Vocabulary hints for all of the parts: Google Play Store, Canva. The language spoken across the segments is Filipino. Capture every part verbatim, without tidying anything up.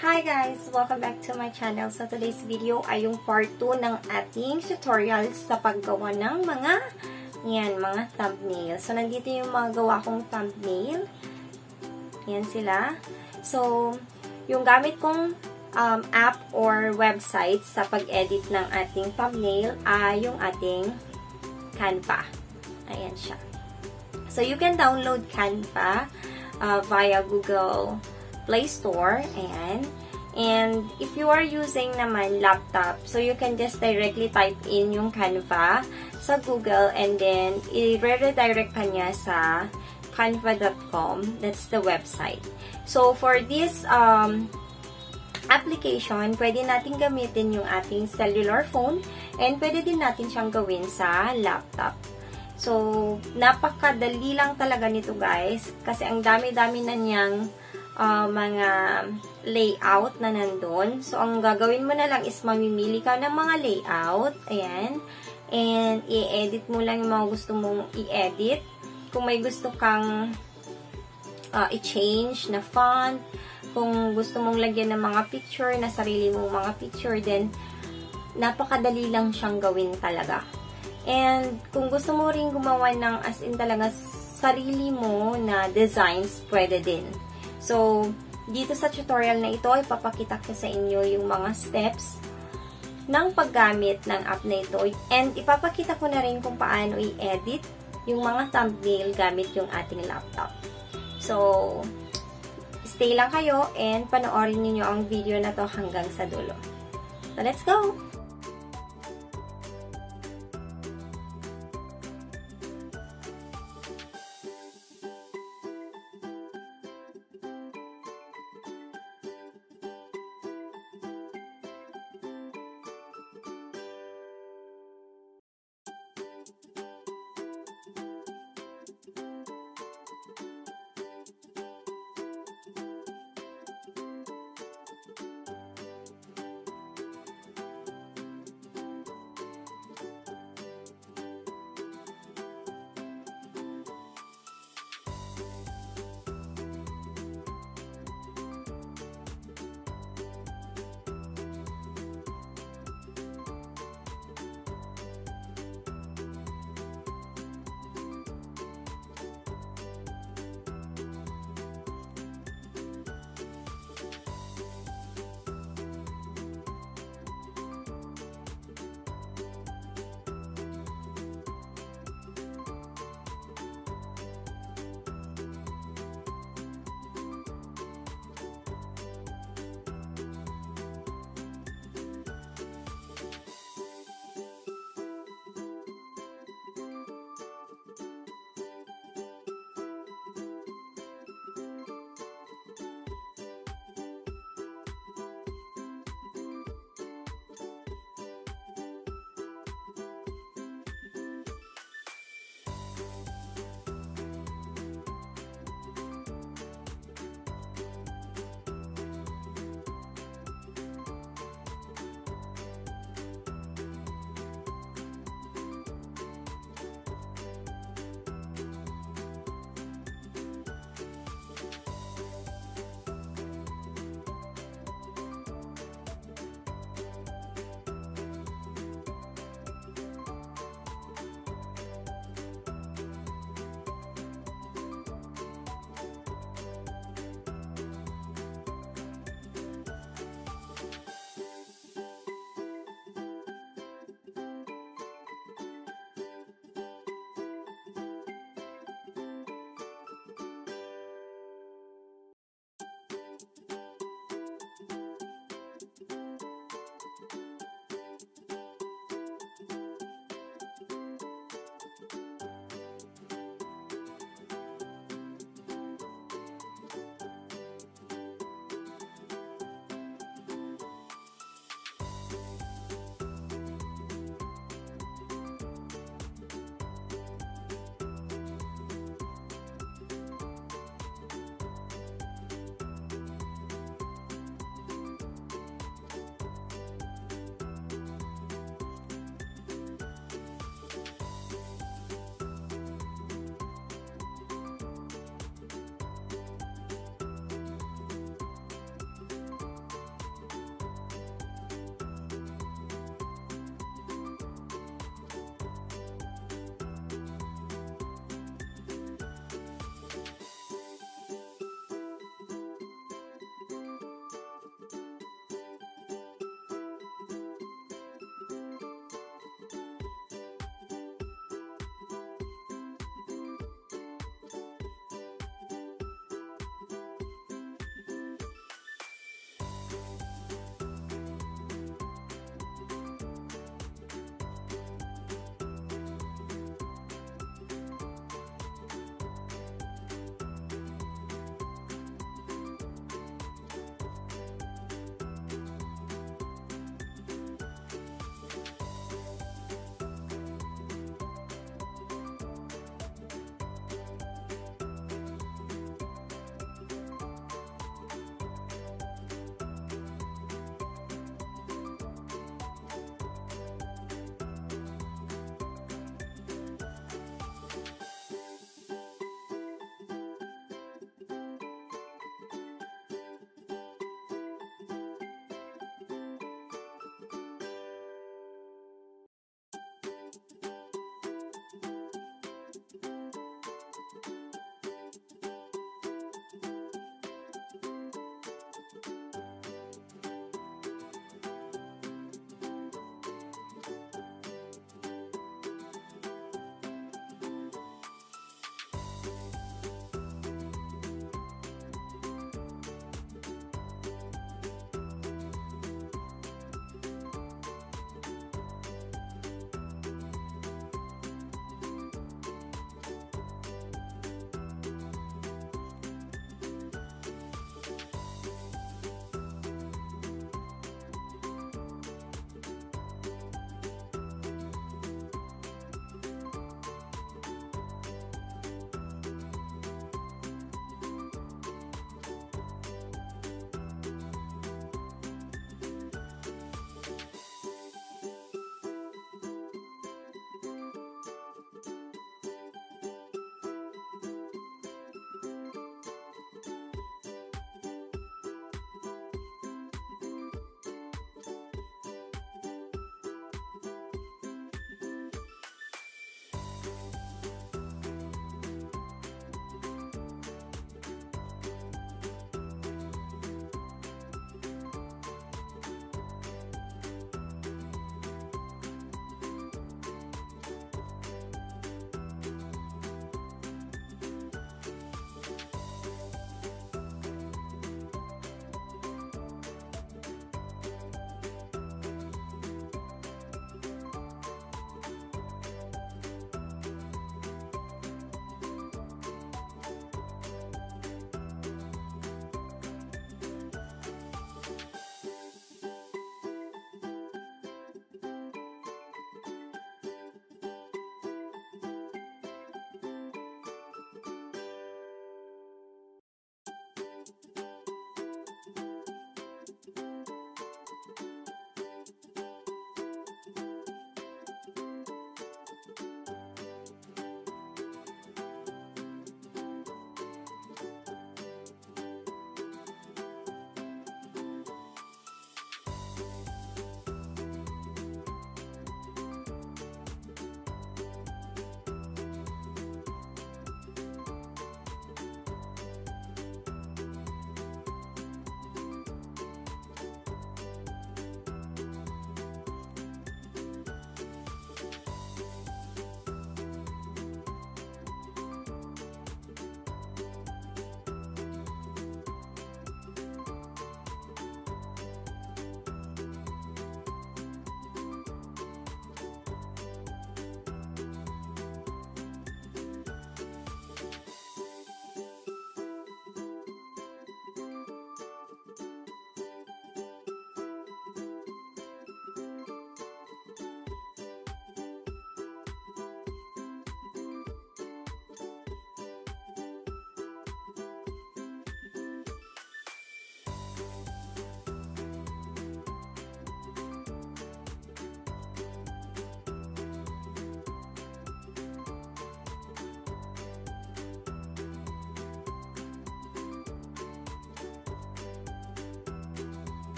Hi guys! Welcome back to my channel. So today's video ay yung part two ng ating tutorial sa paggawa ng mga yan, mga thumbnail. So nandito yung mga gawa kong thumbnail. Yan sila. So yung gamit kong um, app or website sa pag-edit ng ating thumbnail ay yung ating Canva. Ayan siya. So you can download Canva uh, via Google Play Store, ayan. And if you are using naman laptop, so you can just directly type in yung Canva sa Google and then i-redirect ka niya sa canva dot com. That's the website. So for this um, application, pwede natin gamitin yung ating cellular phone and pwede din natin siyang gawin sa laptop. So napakadali lang talaga nito guys kasi ang dami-dami na niyang Uh, mga layout na nandun. So, ang gagawin mo na lang is mamimili ka ng mga layout. Ayan. And, i-edit mo lang yung mga gusto mong i-edit. Kung may gusto kang uh, i-change na font, kung gusto mong lagyan ng mga picture, na sarili mong mga picture, then, napakadali lang siyang gawin talaga. And, kung gusto mo rin gumawa ng as in talaga sarili mo na designs, pwede din. So, dito sa tutorial na ito, ipapakita ko sa inyo yung mga steps ng paggamit ng app na ito. And ipapakita ko na rin kung paano i-edit yung mga thumbnail gamit yung ating laptop. So, stay lang kayo and panoorin niyo ang video na to hanggang sa dulo. So, let's go!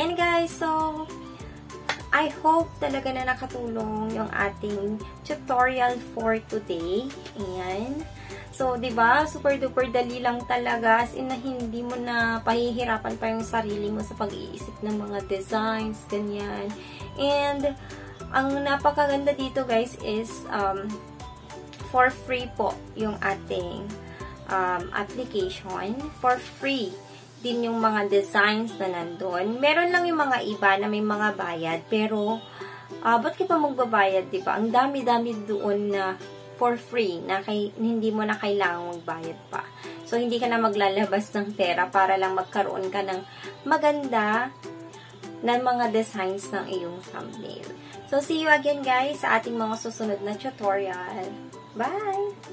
And guys, so I hope talaga na nakatulong yung ating tutorial for today. Ayan. So, diba? Super duper dali lang talaga. As in, na hindi mo na pahihirapan pa yung sarili mo sa pag-iisip ng mga designs, ganyan. And, ang napakaganda dito, guys, is um, for free po yung ating um, application. For free din yung mga designs na nandun. Meron lang yung mga iba na may mga bayad. Pero, uh, ba't ka pa magbabayad, diba? Ang dami-dami doon na for free, na kay, hindi mo na kailangang magbayad pa. So, hindi ka na maglalabas ng pera para lang magkaroon ka ng maganda na mga designs ng iyong thumbnail. So, see you again guys sa ating mga susunod na tutorial. Bye!